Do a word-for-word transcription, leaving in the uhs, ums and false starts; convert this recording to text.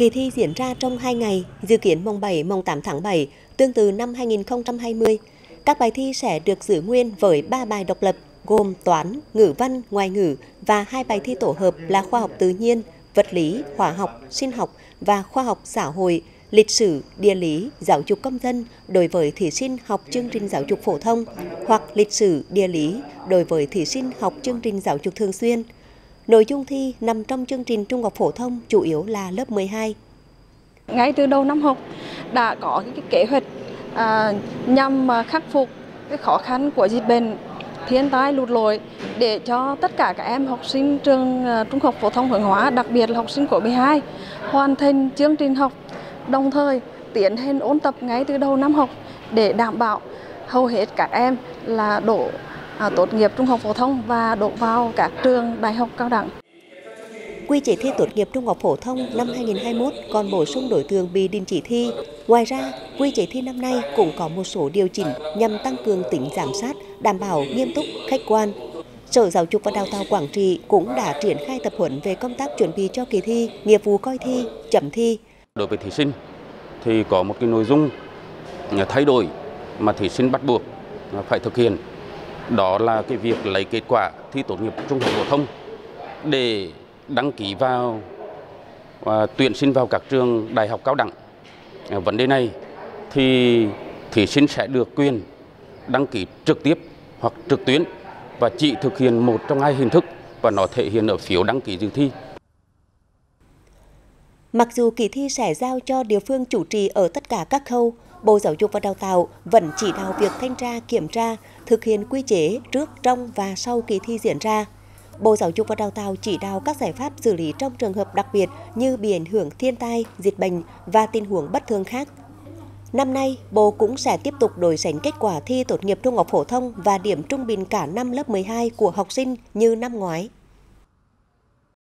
Kỳ thi diễn ra trong hai ngày, dự kiến mùng bảy, mùng tám tháng bảy, tương tự năm hai nghìn không trăm hai mươi. Các bài thi sẽ được giữ nguyên với ba bài độc lập, gồm toán, ngữ văn, ngoại ngữ và hai bài thi tổ hợp là khoa học tự nhiên, vật lý, hóa học, sinh học và khoa học xã hội, lịch sử, địa lý, giáo dục công dân đối với thí sinh học chương trình giáo dục phổ thông hoặc lịch sử, địa lý đối với thí sinh học chương trình giáo dục thường xuyên. Nội dung thi nằm trong chương trình trung học phổ thông chủ yếu là lớp mười hai. Ngay từ đầu năm học đã có cái kế hoạch à, nhằm khắc phục cái khó khăn của dịch bệnh, thiên tai, lụt lội để cho tất cả các em học sinh trường trung học phổ thông Hướng Hóa, đặc biệt là học sinh khối mười hai hoàn thành chương trình học, đồng thời tiến hành ôn tập ngay từ đầu năm học để đảm bảo hầu hết các em là đổ À, tốt nghiệp trung học phổ thông và đổ vào các trường đại học cao đẳng. Quy chế thi tốt nghiệp trung học phổ thông năm hai nghìn không trăm hai mươi mốt còn bổ sung đối tượng bị đình chỉ thi. Ngoài ra, quy chế thi năm nay cũng có một số điều chỉnh nhằm tăng cường tính giám sát, đảm bảo nghiêm túc, khách quan. Sở Giáo dục và Đào tạo Quảng Trị cũng đã triển khai tập huấn về công tác chuẩn bị cho kỳ thi, nghiệp vụ coi thi, chấm thi. Đối với thí sinh thì có một cái nội dung thay đổi mà thí sinh bắt buộc phải thực hiện. Đó là cái việc lấy kết quả thi tốt nghiệp trung học phổ thông để đăng ký vào và tuyển sinh vào các trường đại học cao đẳng. Vấn đề này thì thí sinh sẽ được quyền đăng ký trực tiếp hoặc trực tuyến và chỉ thực hiện một trong hai hình thức và nó thể hiện ở phiếu đăng ký dự thi. Mặc dù kỳ thi sẽ giao cho địa phương chủ trì ở tất cả các khâu, Bộ Giáo dục và Đào tạo vẫn chỉ đạo việc thanh tra, kiểm tra, thực hiện quy chế trước, trong và sau kỳ thi diễn ra. Bộ Giáo dục và Đào tạo chỉ đạo các giải pháp xử lý trong trường hợp đặc biệt như bị ảnh hưởng thiên tai, dịch bệnh và tình huống bất thường khác. Năm nay, Bộ cũng sẽ tiếp tục đối sánh kết quả thi tốt nghiệp trung học phổ thông và điểm trung bình cả năm lớp mười hai của học sinh như năm ngoái.